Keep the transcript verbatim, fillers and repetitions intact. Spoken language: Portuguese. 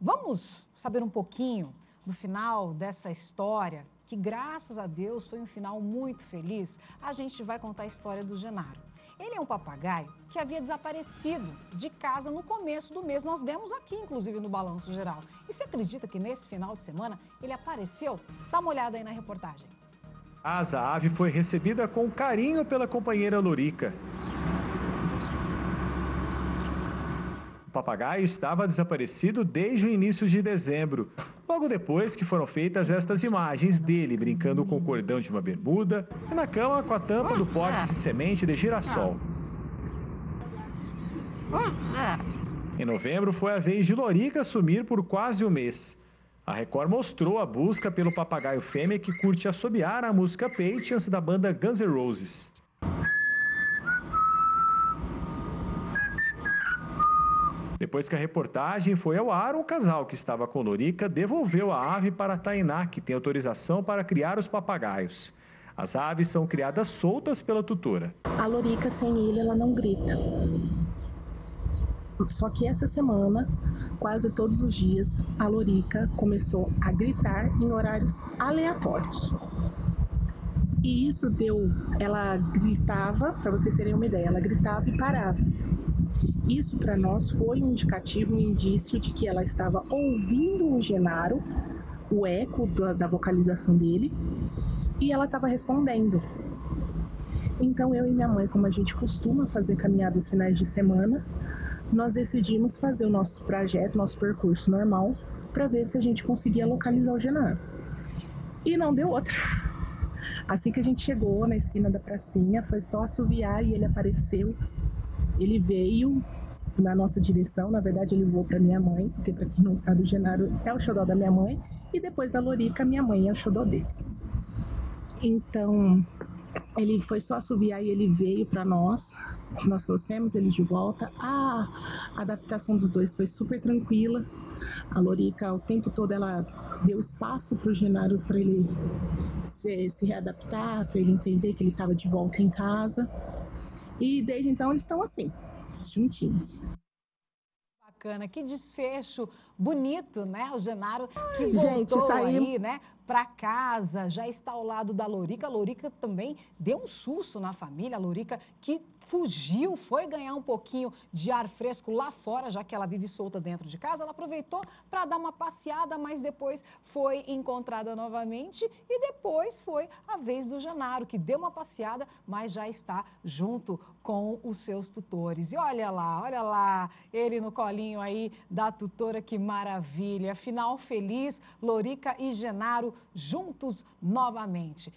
Vamos saber um pouquinho do final dessa história, que graças a Deus foi um final muito feliz. A gente vai contar a história do Genaro. Ele é um papagaio que havia desaparecido de casa no começo do mês. Nós demos aqui, inclusive, no Balanço Geral. E você acredita que nesse final de semana ele apareceu? Dá uma olhada aí na reportagem. A ave foi recebida com carinho pela companheira Lorica. O papagaio estava desaparecido desde o início de dezembro, logo depois que foram feitas estas imagens dele brincando com o cordão de uma bermuda e na cama com a tampa do pote de semente de girassol. Em novembro foi a vez de Lorica sumir por quase um mês. A Record mostrou a busca pelo papagaio fêmea que curte assobiar a música Patience da banda Guns N' Roses. Depois que a reportagem foi ao ar, um casal que estava com Lorica devolveu a ave para a Tainá, que tem autorização para criar os papagaios. As aves são criadas soltas pela tutora. A Lorica, sem ele, ela não grita. Só que essa semana, quase todos os dias, a Lorica começou a gritar em horários aleatórios. E isso deu... Ela gritava, para vocês terem uma ideia, ela gritava e parava. Isso para nós foi um indicativo, um indício de que ela estava ouvindo o Genaro, o eco da, da vocalização dele, e ela estava respondendo. Então eu e minha mãe, como a gente costuma fazer caminhadas finais de semana, nós decidimos fazer o nosso trajeto, nosso percurso normal, para ver se a gente conseguia localizar o Genaro. E não deu outra. Assim que a gente chegou na esquina da pracinha, foi só assoviar e ele apareceu. Ele veio na nossa direção, na verdade ele voou para minha mãe, porque para quem não sabe, o Genaro é o xodó da minha mãe, e depois da Lorica, minha mãe é o xodó dele. Então, ele foi só assoviar e ele veio para nós, nós trouxemos ele de volta. A adaptação dos dois foi super tranquila, a Lorica o tempo todo ela deu espaço para o Genaro, para ele se, se readaptar, para ele entender que ele estava de volta em casa. E desde então eles estão assim, juntinhos. Bacana, que desfecho bonito, né? O Genaro que Ai, voltou gente, saí... aí, né? Para casa, já está ao lado da Lorica. A Lorica também deu um susto na família. A Lorica que fugiu, foi ganhar um pouquinho de ar fresco lá fora, já que ela vive solta dentro de casa. Ela aproveitou para dar uma passeada, mas depois foi encontrada novamente. E depois foi a vez do Genaro, que deu uma passeada, mas já está junto com os seus tutores. E olha lá, olha lá, ele no colinho aí da tutora, que maravilha. Final feliz, Lorica e Genaro juntos novamente.